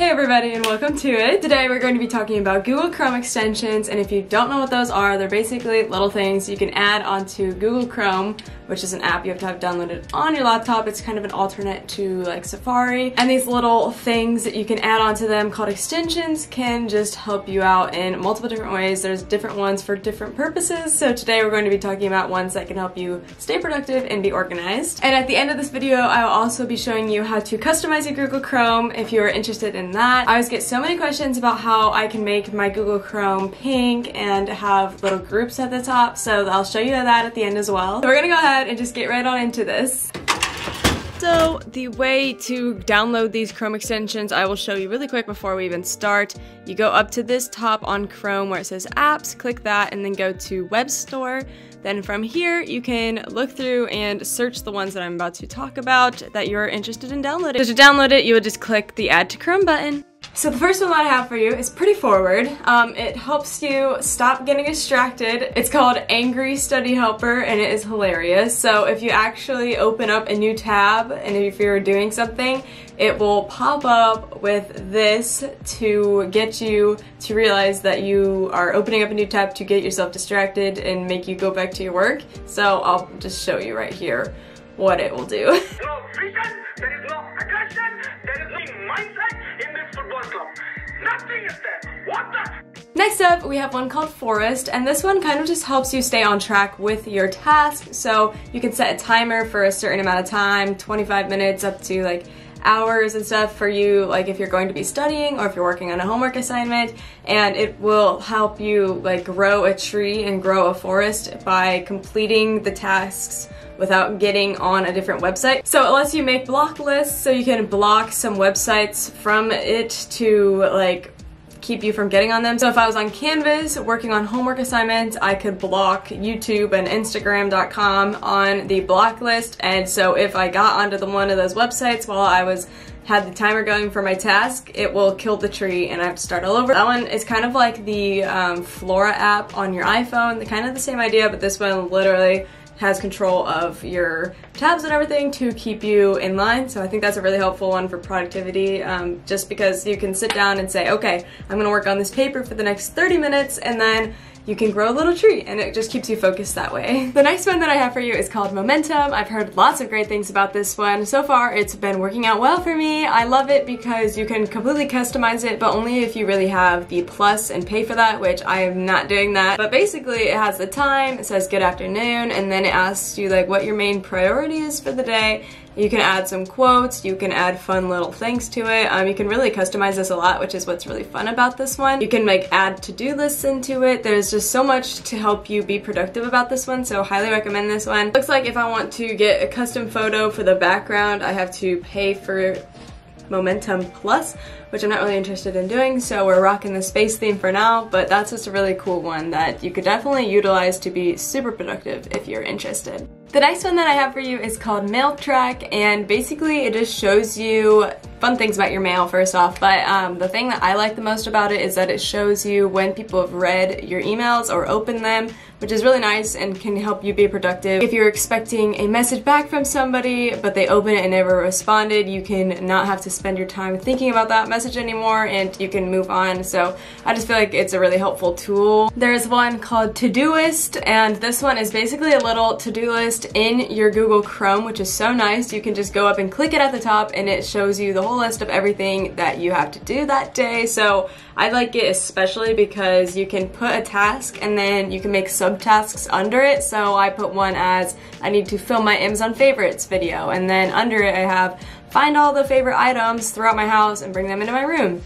Hey everybody and welcome to it. Today we're going to be talking about Google Chrome extensions, and if you don't know what those are, they're basically little things you can add onto Google Chrome, which is an app you have to have downloaded on your laptop. It's kind of an alternate to like Safari, and these little things that you can add onto them called extensions can just help you out in multiple different ways. There's different ones for different purposes, so today we're going to be talking about ones that can help you stay productive and be organized. And at the end of this video, I'll also be showing you how to customize your Google Chrome if you're interested in that. I always get so many questions about how I can make my Google Chrome pink and have little groups at the top, so I'll show you that at the end as well. So we're gonna go ahead and just get right on into this. So the way to download these Chrome extensions, I will show you really quick before we even start. You go up to this top on Chrome where it says apps, click that, and then go to web store. Then from here, you can look through and search the ones that I'm about to talk about that you're interested in downloading. So to download it, you would just click the add to Chrome button. So the first one that I have for you is pretty forward. It helps you stop getting distracted. It's called Angry Study Helper, and it is hilarious. So if you actually open up a new tab and if you're doing something, it will pop up with this to get you to realize that you are opening up a new tab to get yourself distracted and make you go back to your work. So I'll just show you right here what it will do. No vision, there is no aggression, there is no mindset in this football club. Nothing is there. What the? Next up, we have one called Forest, and this one kind of just helps you stay on track with your task. So you can set a timer for a certain amount of time, 25 minutes up to like hours and stuff for you, like if you're going to be studying or if you're working on a homework assignment, and it will help you like grow a tree and grow a forest by completing the tasks without getting on a different website. So it lets you make block lists, so you can block some websites from it to like keep you from getting on them. So if I was on Canvas working on homework assignments, I could block YouTube and Instagram.com on the block list, and so if I got onto one of those websites while I had the timer going for my task, it will kill the tree and I have to start all over. That one is kind of like the Flora app on your iPhone, kind of the same idea, but this one literally has control of your tabs and everything to keep you in line. So I think that's a really helpful one for productivity, just because you can sit down and say, okay, I'm gonna work on this paper for the next 30 minutes, and then you can grow a little tree, and it just keeps you focused that way. The next one that I have for you is called Momentum. I've heard lots of great things about this one. So far, it's been working out well for me. I love it because you can completely customize it, but only if you really have the plus and pay for that, which I am not doing that. But basically, it has the time, it says good afternoon, and then it asks you like what your main priority is for the day. You can add some quotes, you can add fun little things to it. You can really customize this a lot, which is what's really fun about this one. You can add to-do lists into it. There's just so much to help you be productive about this one, so highly recommend this one. Looks like if I want to get a custom photo for the background, I have to pay for Momentum Plus, which I'm not really interested in doing, so we're rocking the space theme for now, but that's just a really cool one that you could definitely utilize to be super productive if you're interested. The next one that I have for you is called Mail Track, and basically it just shows you fun things about your mail first off, but the thing that I like the most about it is that it shows you when people have read your emails or opened them, which is really nice and can help you be productive. If you're expecting a message back from somebody, but they open it and never responded, you can not have to spend your time thinking about that message anymore, and you can move on. So I just feel like it's a really helpful tool. There's one called Todoist, and this one is basically a little to-do list in your Google Chrome, which is so nice. You can just go up and click it at the top, and it shows you the whole list of everything that you have to do that day. So I like it especially because you can put a task and then you can make subtasks under it. So I put one as I need to film my Amazon favorites video, and then under it I have find all the favorite items throughout my house and bring them into my room.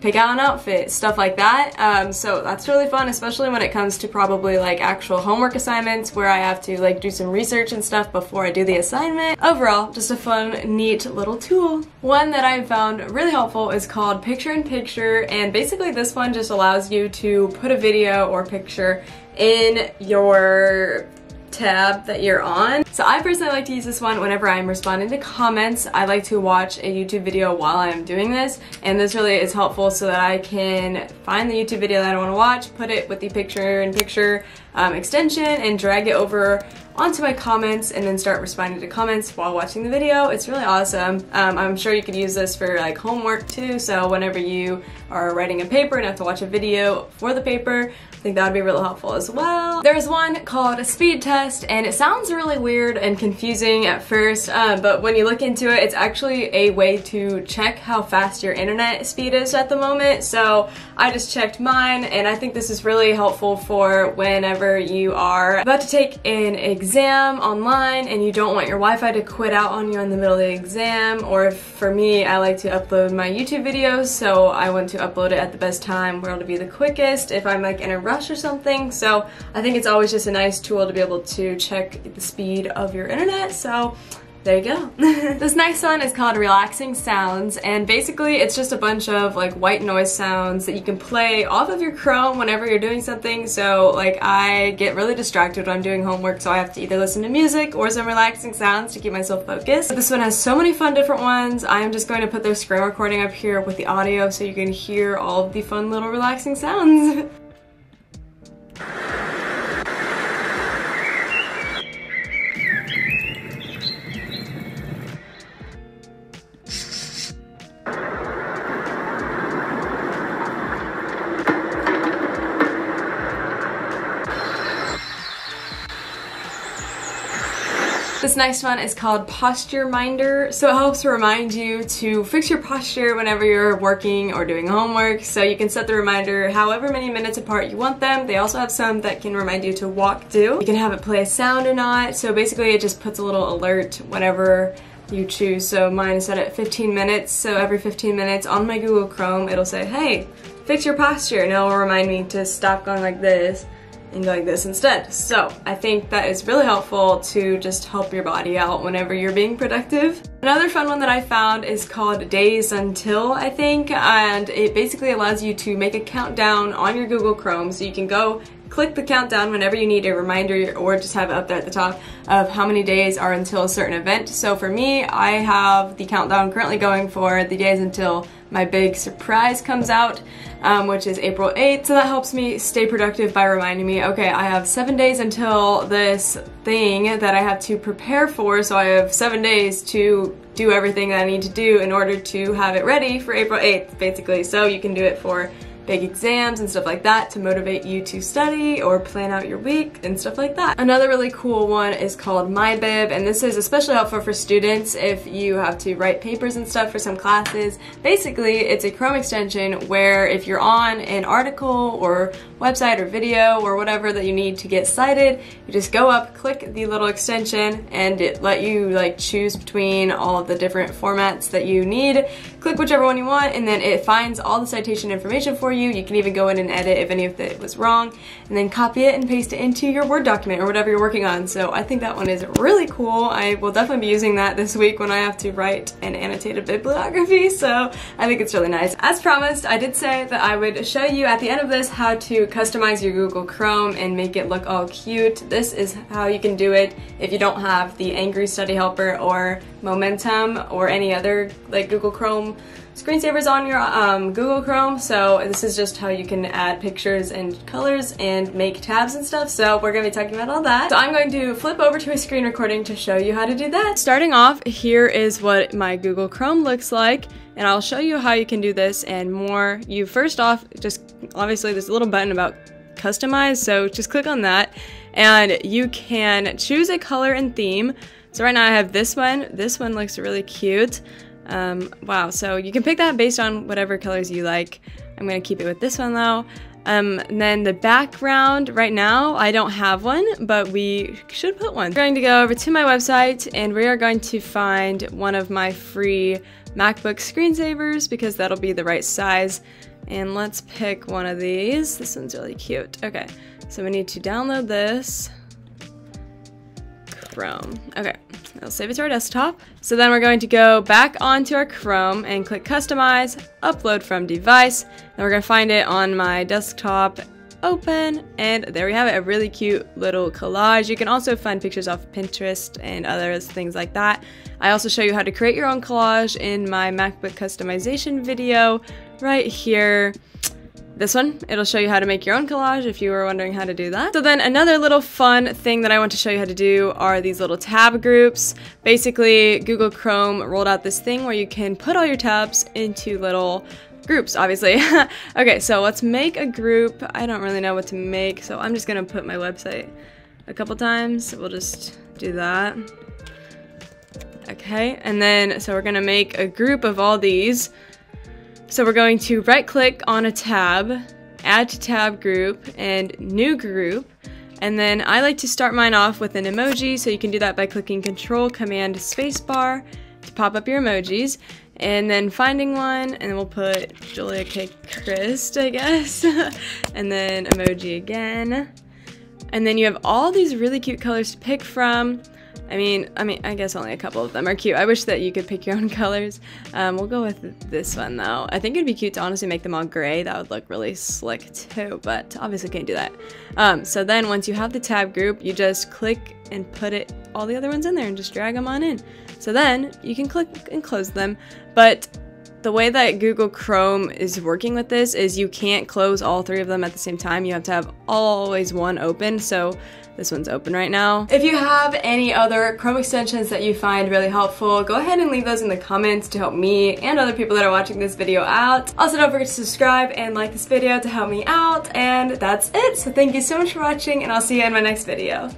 Pick out an outfit, stuff like that. So that's really fun, especially when it comes to probably like actual homework assignments where I have to like do some research and stuff before I do the assignment. Overall, just a fun, neat little tool. One that I found really helpful is called Picture in Picture, and basically this one just allows you to put a video or picture in your tab that you're on. So I personally like to use this one whenever I'm responding to comments. I like to watch a YouTube video while I'm doing this, and this really is helpful so that I can find the YouTube video that I want to watch, put it with the picture in picture extension, and drag it over onto my comments and then start responding to comments while watching the video. It's really awesome. I'm sure you could use this for like homework too, so whenever you are writing a paper and have to watch a video for the paper, I think that would be really helpful as well. There's one called a speed test, and it sounds really weird and confusing at first, but when you look into it, it's actually a way to check how fast your internet speed is at the moment. So I just checked mine, and I think this is really helpful for whenever you are about to take an exam online and you don't want your Wi-Fi to quit out on you in the middle of the exam, or for me, I like to upload my YouTube videos, so I want to upload it at the best time where it'll be the quickest if I'm like in a rush or something. So I think it's always just a nice tool to be able to check the speed of your internet, so there you go. This next one is called Relaxing Sounds, and basically it's just a bunch of like white noise sounds that you can play off of your Chrome whenever you're doing something. So like I get really distracted when I'm doing homework, so I have to either listen to music or some relaxing sounds to keep myself focused. But this one has so many fun different ones. I'm just going to put their screen recording up here with the audio so you can hear all of the fun little relaxing sounds. This next one is called Posture Minder, so it helps to remind you to fix your posture whenever you're working or doing homework. So you can set the reminder however many minutes apart you want them. They also have some that can remind you to walk to. You can have it play a sound or not, so basically it just puts a little alert whenever you choose. So mine is set at 15 minutes, so every 15 minutes on my Google Chrome it'll say, hey, fix your posture, and it'll remind me to stop going like this and go like this instead. So I think that is really helpful to just help your body out whenever you're being productive. Another fun one that I found is called Days Until, I think, and it basically allows you to make a countdown on your Google Chrome, so you can go click the countdown whenever you need a reminder, or just have it up there at the top of how many days are until a certain event. So for me, I have the countdown currently going for the days until my big surprise comes out, which is April 8th. So that helps me stay productive by reminding me, okay, I have 7 days until this thing that I have to prepare for, so I have 7 days to do everything that I need to do in order to have it ready for April 8th, basically. So you can do it for big exams and stuff like that to motivate you to study or plan out your week and stuff like that. Another really cool one is called MyBib, and this is especially helpful for students if you have to write papers and stuff for some classes. Basically, it's a Chrome extension where if you're on an article or website or video or whatever that you need to get cited, you just go up, click the little extension, and it let you like choose between all of the different formats that you need. Click whichever one you want, and then it finds all the citation information for you. You can even go in and edit if any of it was wrong, and then copy it and paste it into your Word document or whatever you're working on. So I think that one is really cool. I will definitely be using that this week when I have to write an annotated bibliography, so I think it's really nice. As promised, I did say that I would show you at the end of this how to customize your Google Chrome and make it look all cute. This is how you can do it if you don't have the Angry Study Helper or Momentum or any other like Google Chrome screensavers on your Google Chrome. So this is just how you can add pictures and colors and make tabs and stuff, so we're going to be talking about all that. So I'm going to flip over to a screen recording to show you how to do that. Starting off, here is what my Google Chrome looks like, and I'll show you how you can do this and more. You first off, just obviously there's a little button about customize, so just click on that, and you can choose a color and theme. So right now I have this one. This one looks really cute. Wow, so you can pick that based on whatever colors you like. I'm gonna keep it with this one though. And then the background, right now I don't have one, but we should put one. We're going to go over to my website, and we are going to find one of my free MacBook screensavers because that'll be the right size. And let's pick one of these. This one's really cute. Okay, so we need to download this. Chrome. Okay, I'll save it to our desktop. So then we're going to go back onto our Chrome and click Customize, Upload from Device, and we're going to find it on my desktop, open, and there we have it, a really cute little collage. You can also find pictures off Pinterest and other things like that. I also show you how to create your own collage in my MacBook customization video right here. This one, it'll show you how to make your own collage if you were wondering how to do that. So then another little fun thing that I want to show you how to do are these little tab groups. Basically, Google Chrome rolled out this thing where you can put all your tabs into little groups, obviously. Okay, so let's make a group. I don't really know what to make, so I'm just gonna put my website a couple times. We'll just do that. Okay, and then, so we're gonna make a group of all these. So we're going to right click on a tab, add to tab group, and new group. And then I like to start mine off with an emoji, so you can do that by clicking Control, Command, Spacebar to pop up your emojis. And then finding one, and we'll put Julia K. Christ, I guess. And then emoji again. And then you have all these really cute colors to pick from. I mean, I guess only a couple of them are cute. I wish that you could pick your own colors. We'll go with this one though. I think it'd be cute to honestly make them all gray. That would look really slick too, but obviously can't do that. So then once you have the tab group, you just click and put it all the other ones in there and just drag them on in. So then you can click and close them, but the way that Google Chrome is working with this is you can't close all three of them at the same time. You have to have always one open, so this one's open right now. If you have any other Chrome extensions that you find really helpful, go ahead and leave those in the comments to help me and other people that are watching this video out. Also, don't forget to subscribe and like this video to help me out, and that's it. So thank you so much for watching, and I'll see you in my next video.